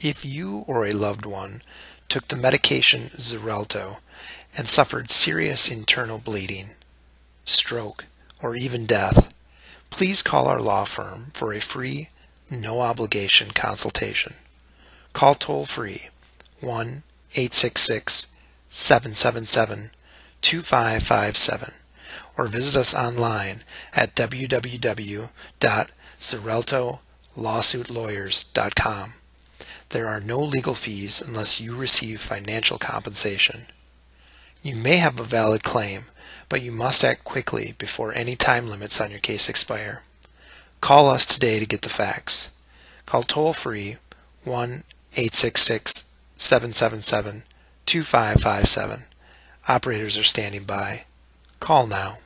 If you or a loved one took the medication Xarelto and suffered serious internal bleeding, stroke, or even death, please call our law firm for a free, no-obligation consultation. Call toll-free 1-866-777-2557 or visit us online at www.xareltolawsuitlawyers.com. There are no legal fees unless you receive financial compensation. You may have a valid claim, but you must act quickly before any time limits on your case expire. Call us today to get the facts. Call toll-free 1-866-777-2557. Operators are standing by. Call now.